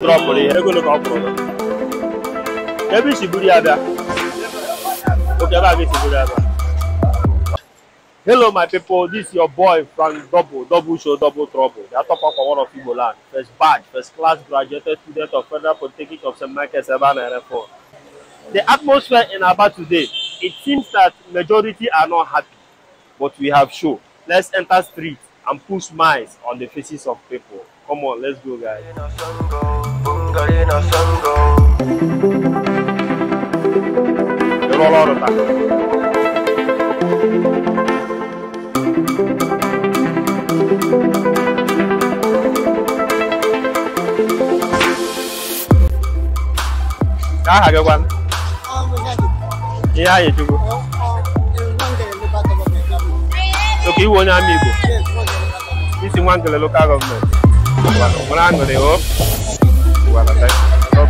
Properly, I go look out for them. Every Sibuliada. Hello, my people. This is your boy, Frank Double Double Show Double Trouble. The top of one of Igbo land. First batch, first class graduated student of Federal Polytechnic of Semenya, Kesebana, and Refo. The atmosphere in Aba today, it seems that majority are not happy, but we have show. Let's enter street and put smiles on the faces of people. Come on, let's go, guys. They roll out of time. Yeah, you do. Okay, you want to this is one to the local government. God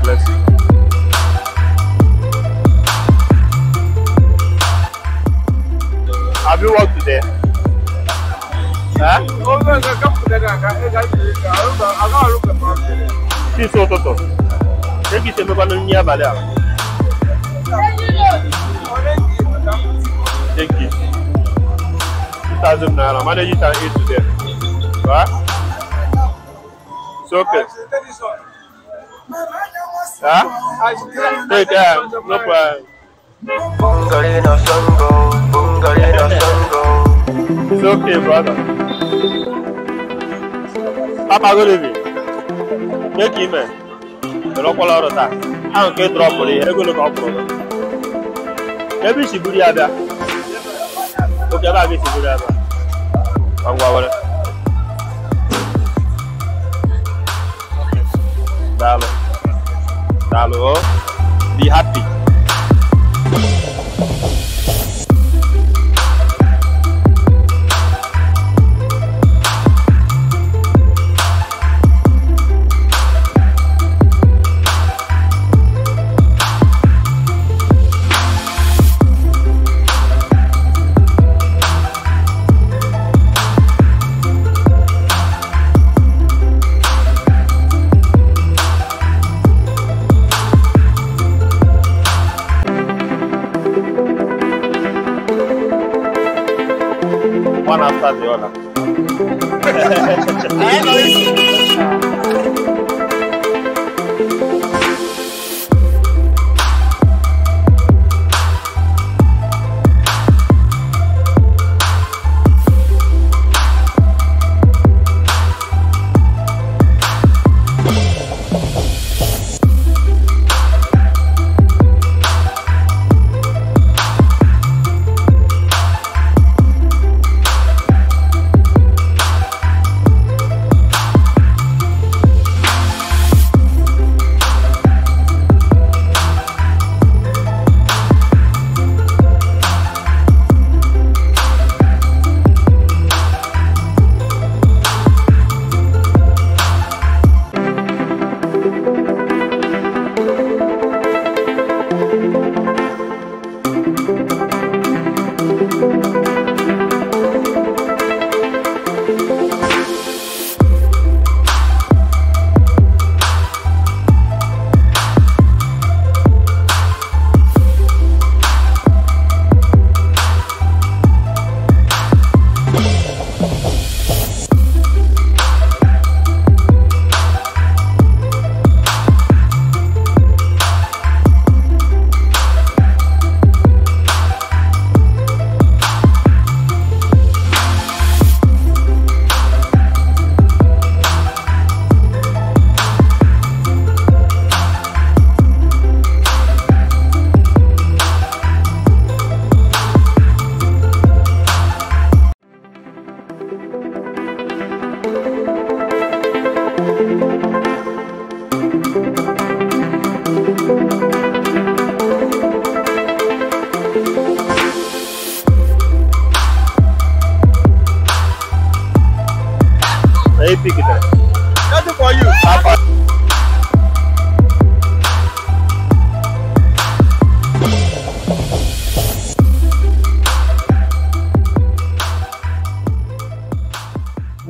bless you. Have you worked today? Huh? Take this. 2,000 naira. How much you can eat today? What? It's okay. Huh? Take care. No problem. It's okay, brother. Papa, go leave it. Take him, man. Don't call out of that. I don't care drop for it. I go look out for it. Maybe she could be out there. Okay, I'm going to be happy. One after the other.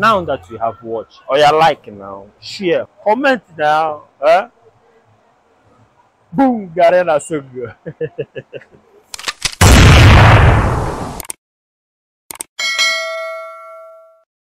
now that you have watched, or you like now, share, comment now, huh? Boom, Garen Azuga.